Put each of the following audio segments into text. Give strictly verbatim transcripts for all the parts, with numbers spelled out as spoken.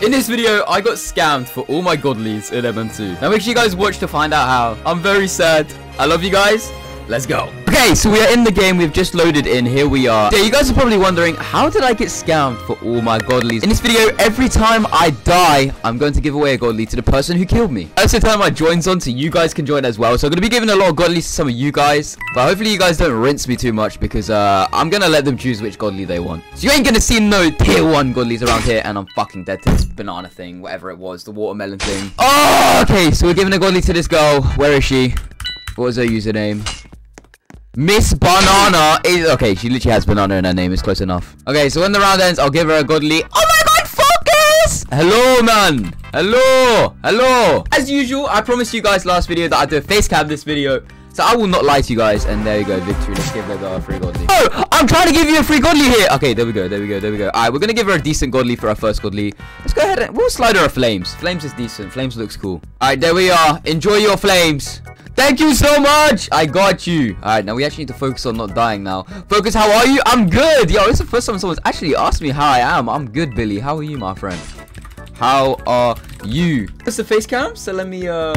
In this video, I got scammed for all my Godlies in M M two. Now make sure you guys watch to find out how. I'm very sad. I love you guys. Let's go. Okay, so we are in the game. We've just loaded in. Here we are. Yeah, you guys are probably wondering, how did I get scammed for all my Godlies? In this video, every time I die, I'm going to give away a Godly to the person who killed me. That's the time I joins on, so you guys can join as well. So I'm going to be giving a lot of Godlies to some of you guys. But hopefully you guys don't rinse me too much, because uh, I'm going to let them choose which Godly they want. So you ain't going to see no tier one Godlies around here. And I'm fucking dead to this banana thing, whatever it was, the watermelon thing. Oh, okay. So we're giving a Godly to this girl. Where is she? What was her username? Miss Banana is... Okay, she literally has banana in her name. It's close enough. Okay, so when the round ends, I'll give her a Godly. Oh my god, Focus! Hello, man. Hello. Hello. As usual, I promised you guys last video that I'd do a face cam this video. So I will not lie to you guys. And there you go, victory. Let's give her a free Godly. Oh, I'm trying to give you a free Godly here. Okay, there we go. There we go. There we go. All right, we're going to give her a decent Godly for our first Godly. Let's go ahead and... We'll slide her a Flames. Flames is decent. Flames looks cool. All right, there we are. Enjoy your Flames. Thank you so much. I got you. All right, now we actually need to focus on not dying now. Focus, how are you? I'm good. Yo, it's the first time someone's actually asked me how I am. I'm good, Billy. How are you, my friend? How are you? That's the face cam. So let me, uh,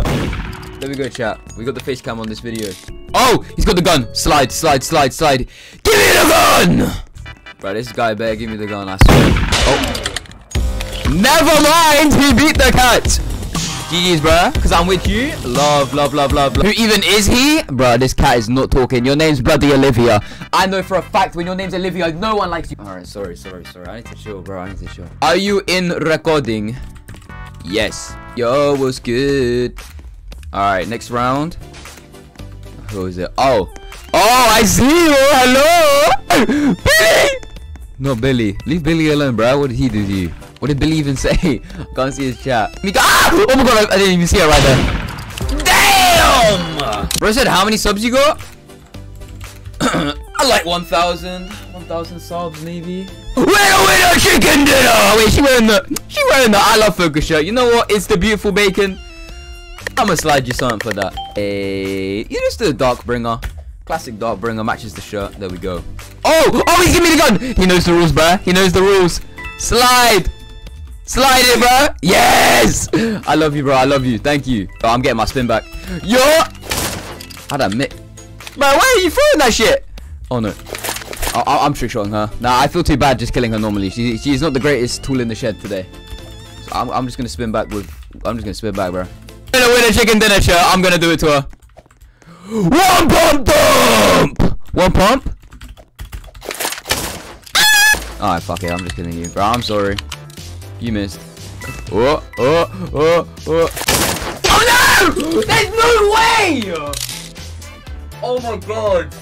there we go, chat. We got the face cam on this video. Oh, he's got the gun. Slide, slide, slide, slide. Give me the gun. Bro, this guy better give me the gun, I swear. Oh. Never mind. He beat the cat. G G's, bruh, because I'm with you. Love, love, love, love, love. Who even is he? Bruh, this cat is not talking. Your name's bloody Olivia. I know for a fact when your name's Olivia, no one likes you. Alright, sorry, sorry, sorry. I need to chill, bro. I need to chill. Are you in recording? Yes. Yo, what's good? Alright, next round. Who is it? Oh. Oh, I see you. Hello. Billy. No, Billy. Leave Billy alone, bruh. What did he do to you? What did Billy even say? Can't see his chat. Ah! Oh my god, I didn't even see her right there. Damn! Bro said, how many subs you got? I like one thousand. one thousand subs, maybe. We're winner, chicken dinner! Wait, she wearing the... She wearing the I Love Focus shirt. You know what? It's the beautiful bacon. I'm gonna slide you something for that. Hey, you just do a dark bringer. Classic dark bringer matches the shirt. There we go. Oh! Oh, he's giving me the gun! He knows the rules, bro. He knows the rules. Slide! Slide it, bro. Yes. I love you, bro. I love you. Thank you. Oh, I'm getting my spin back. Yo. I don't admit. Bro, why are you throwing that shit? Oh, no. I I I'm trick shotting her. Nah, I feel too bad just killing her normally. She she's not the greatest tool in the shed today. So I'm, I'm just going to spin back with... I'm just going to spin back, bro. Winner, winner, chicken dinner shirt. I'm going to do it to her. One pump dump. One pump. All right, fuck it. I'm just killing you, bro. I'm sorry. You missed. Oh, oh, oh, oh. Oh no! There's no way! Oh my god.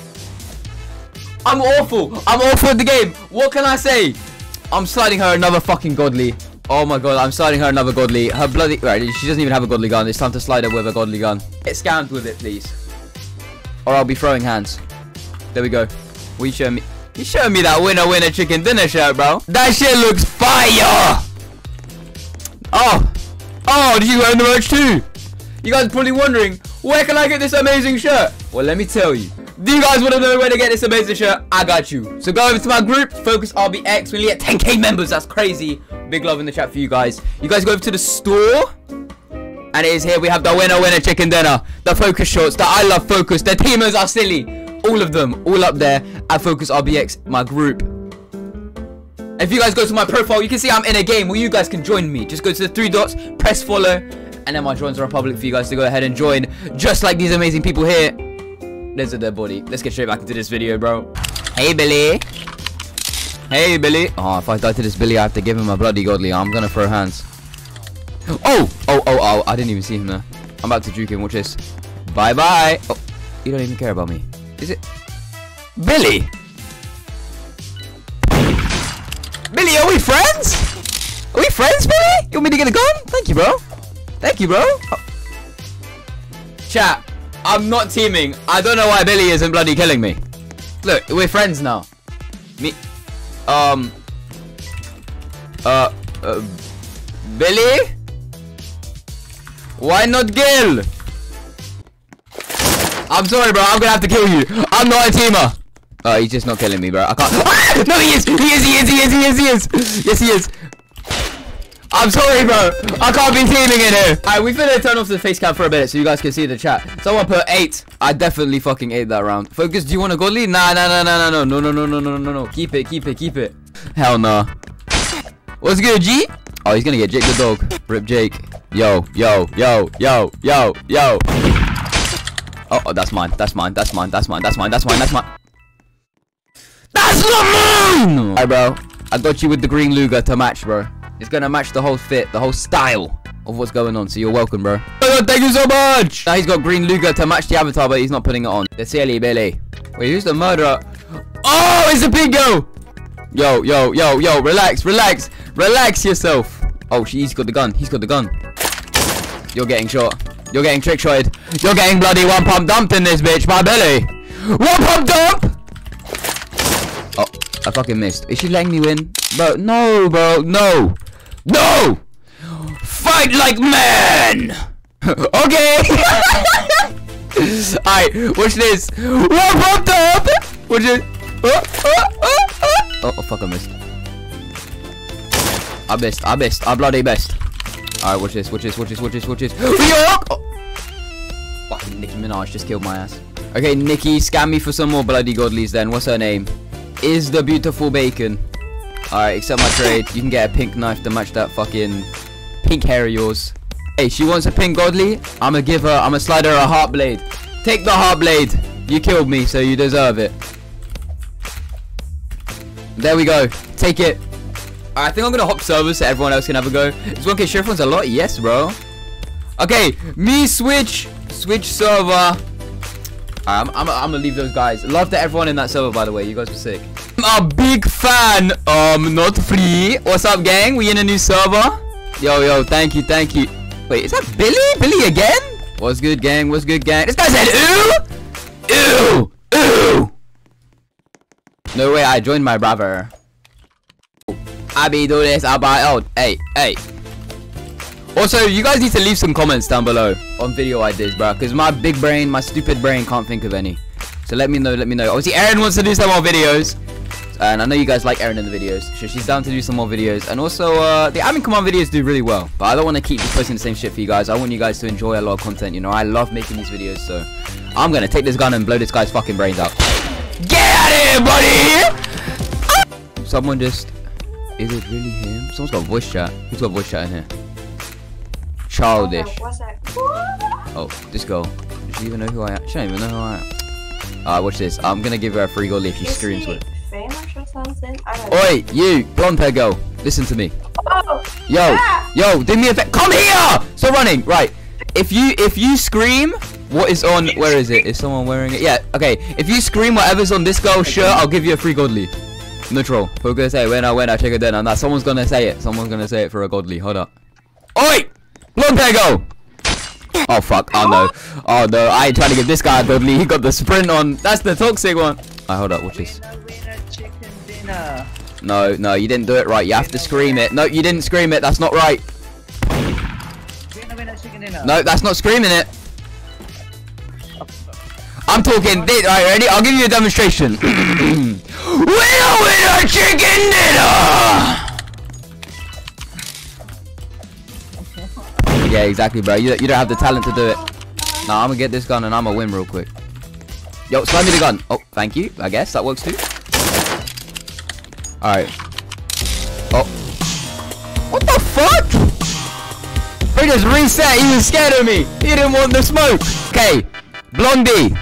I'm awful. I'm awful at the game. What can I say? I'm sliding her another fucking Godly. Oh my god, I'm sliding her another Godly. Her bloody... Right, she doesn't even have a Godly gun. It's time to slide her with a Godly gun. Get scammed with it, please. Or I'll be throwing hands. There we go. Will you show me... You showing me that winner, winner, chicken dinner shirt, bro. That shit looks fire! Oh, oh, did you earn the merch too? You guys are probably wondering, where can I get this amazing shirt? Well, let me tell you. Do you guys want to know where to get this amazing shirt? I got you. So go over to my group, Focus R B X. We're at ten K members. That's crazy. Big love in the chat for you guys. You guys go over to the store. And it is here. We have the winner, winner, chicken dinner. The Focus shorts. The I Love Focus. The Teamers Are Silly. All of them. All up there at Focus R B X, my group. If you guys go to my profile, you can see I'm in a game where you guys can join me. Just go to the three dots, press follow, and then my joins are public for you guys to go ahead and join. Just like these amazing people here. There's a dead body. Let's get straight back into this video, bro. Hey, Billy. Hey, Billy. Oh, if I die to this Billy, I have to give him a bloody Godly. I'm going to throw hands. Oh, oh, oh, oh. I didn't even see him there. I'm about to juke him. Watch this. Bye-bye. Oh, you don't even care about me. Is it? Billy. Billy, are we friends? Are we friends, Billy? You want me to get a gun? Thank you, bro. Thank you, bro. Oh. Chat, I'm not teaming. I don't know why Billy isn't bloody killing me. Look, we're friends now. Me, um, uh, uh Billy, why not kill? I'm sorry, bro. I'm gonna have to kill you. I'm not a teamer. Oh, he's just not killing me, bro. I can't. Ah! No, he is. He is. He is. He is. He is. He is. Yes, he is. I'm sorry, bro. I can't be teaming in here. Alright, we're gonna turn off the face cam for a minute so you guys can see the chat. Someone put eight. I definitely fucking ate that round. Focus, do you want a godly? Nah, nah, nah, nah, nah, no, no, no, no, no, no, no, no. Keep it, keep it, keep it. Hell no. Nah. What's good, G? Oh, he's gonna get Jake the dog. Rip Jake. Yo, yo, yo, yo, yo, yo. Oh, oh, that's mine. That's mine. That's mine. That's mine. That's mine. That's mine. That's mine. That's not mine. Alright, bro. I got you with the green Luger to match, bro. It's gonna match the whole fit, the whole style of what's going on. So you're welcome, bro. Oh, thank you so much. Now he's got green Luger to match the avatar, but he's not putting it on. The silly Billy. Wait, who's the murderer? Oh, it's a bingo. Yo, yo, yo, yo. Relax, relax, relax yourself. Oh, he's got the gun. He's got the gun. You're getting shot. You're getting trick shotted. You're getting bloody one pump dumped in this bitch, my belly. One pump dump. Oh, I fucking missed. Is she letting me win? Bro, no, bro, no, no. Fight like man. Okay. Alright, watch this. One pump dump. Watch it. Oh, oh, oh, oh. Oh, oh, fuck, I missed. I missed. I missed. I bloody missed. Alright, watch this, watch this, watch this, watch this, watch this. Oh. Fucking Nicki Minaj just killed my ass. Okay, Nicki, scam me for some more bloody godlies then. What's her name? Is the beautiful bacon. Alright, accept my trade. You can get a pink knife to match that fucking pink hair of yours. Hey, she wants a pink godly. I'ma give her, I'ma slide her a heart blade. Take the heart blade. You killed me, so you deserve it. There we go. Take it. I think I'm gonna hop servers so everyone else can have a go. It's one K Sheriff a lot, yes, bro. Okay, me switch, switch server. Alright, I'm, I'm, I'm gonna leave those guys. Love to everyone in that server, by the way. You guys were sick. I'm a big fan. Um, not free. What's up, gang? We in a new server. Yo, yo, thank you, thank you. Wait, is that Billy? Billy again? What's good, gang? What's good, gang? This guy said ooh, ooh, ooh. No way, I joined my brother. I be do this, I buy out. Hey, hey. Also, you guys need to leave some comments down below on video ideas, bro. Because my big brain, my stupid brain can't think of any. So let me know, let me know. Obviously, Erin wants to do some more videos. And I know you guys like Erin in the videos. So she's down to do some more videos. And also, uh, the admin command videos do really well. But I don't want to keep just posting the same shit for you guys. I want you guys to enjoy a lot of content. You know, I love making these videos. So I'm going to take this gun and blow this guy's fucking brains out. Get out of here, buddy! Someone just... Is it really him? Someone's got voice chat. Who's got voice chat in here? Childish. Oh, this girl. Does she even know who I am? She don't even know who I am. Alright, watch this. I'm gonna give her a free goalie if she Is screams with famous or something? I don't Oi, know. You, blonde hair girl. Listen to me. Oh, yo, yeah. yo, do me a favor. Come here! Stop running. Right. If you if you scream, what is on where is it? Is someone wearing it? Yeah, okay. If you scream whatever's on this girl's shirt, I'll give you a free goalie. Neutral. Focus. Hey, when I when I check it then, and that someone's gonna say it. Someone's gonna say it for a godly. Hold up. Oi! Blonde hair go! Oh fuck! Oh no! Oh no! I ain't trying to give this guy a godly. He got the sprint on. That's the toxic one. Alright, hold up. Watch this. No, no, you didn't do it right. You have to scream it. No, you didn't scream it. That's not right. No, that's not screaming it. I'm talking this. Alright, ready? I'll give you a demonstration. We'll win our chicken dinner! Yeah, exactly, bro. You, you don't have the talent to do it. Nah, I'm gonna get this gun and I'm gonna win real quick. Yo, slide me the gun. Oh, thank you. I guess that works too. Alright. Oh. What the fuck? He just reset. He was scared of me. He didn't want the smoke. Okay. Blondie,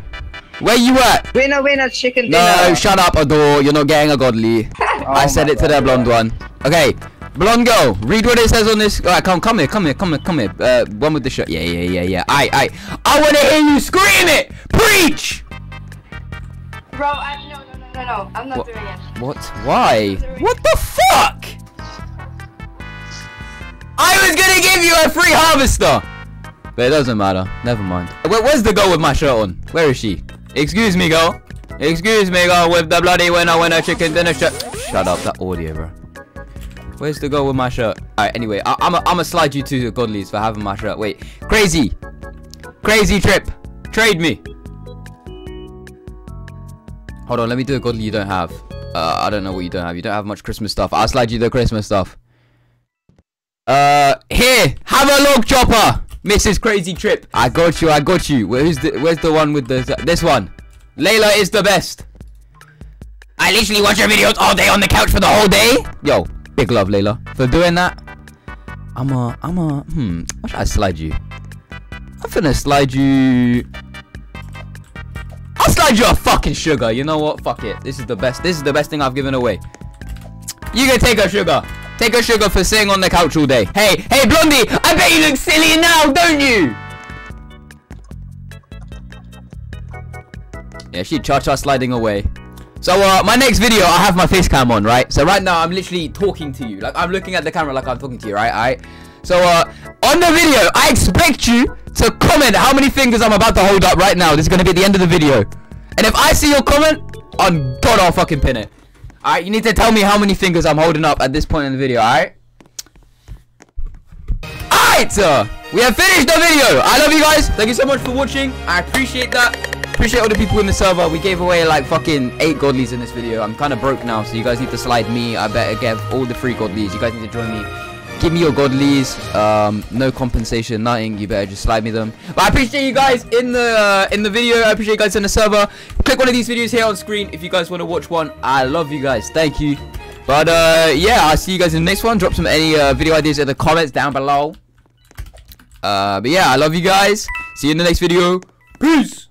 where you at? Winner, winner, chicken dinner. No, shut up, Adore. You're not getting a godly. Oh I said it to that blonde one. Okay, blonde girl, read what it says on this. All right, come, come here, come here, come here, come here. Uh, one with the shirt. Yeah, yeah, yeah, yeah. I, I, I want to hear you scream it. Preach. Bro, I no, no, no, no, no. I'm not what? doing it. What? Why? What the fuck? I was gonna give you a free harvester. But it doesn't matter. Never mind. Where, where's the girl with my shirt on? Where is she? Excuse me, girl. Excuse me, girl, with the bloody winner, winner, chicken dinner shirt. Shut up, that audio, bro. Where's the girl with my shirt? Alright, anyway, I, I'm gonna slide you to Godlies for having my shirt. Wait, crazy. Crazy trip. Trade me. Hold on, let me do a godly you don't have. Uh, I don't know what you don't have. You don't have much Christmas stuff. I'll slide you the Christmas stuff. Uh, here, have a look, Chopper. Missus Crazy Trip. I got you. I got you. Where's the Where's the one with the this one? Layla is the best. I literally watch your videos all day on the couch for the whole day. Yo, big love, Layla, for doing that. I'm a I'm a hmm. What should I slide you? I'm gonna slide you. I'll slide you a fucking sugar. You know what? Fuck it. This is the best. This is the best thing I've given away. You can take a sugar. Take a sugar for sitting on the couch all day. Hey, hey, Blondie, I bet you look silly now, don't you? Yeah, she cha-cha sliding away. So, uh, my next video, I have my face cam on, right? So, right now, I'm literally talking to you. Like, I'm looking at the camera like I'm talking to you, right? Alright? So, uh, on the video, I expect you to comment how many fingers I'm about to hold up right now. This is going to be at the end of the video. And if I see your comment, on God, I'll fucking pin it. Alright, you need to tell me how many fingers I'm holding up at this point in the video, alright? Alright, sir! We have finished the video! I love you guys! Thank you so much for watching. I appreciate that. Appreciate all the people in the server. We gave away like fucking eight Godlies in this video. I'm kind of broke now, so you guys need to slide me. I better get all the free Godlies. You guys need to join me. Give me your Godlies. Um, no compensation, nothing. You better just slide me them. But I appreciate you guys in the uh, in the video. I appreciate you guys in the server. Click one of these videos here on screen if you guys want to watch one. I love you guys. Thank you. But uh, yeah, I'll see you guys in the next one. Drop some any uh, video ideas in the comments down below. Uh, but yeah, I love you guys. See you in the next video. Peace.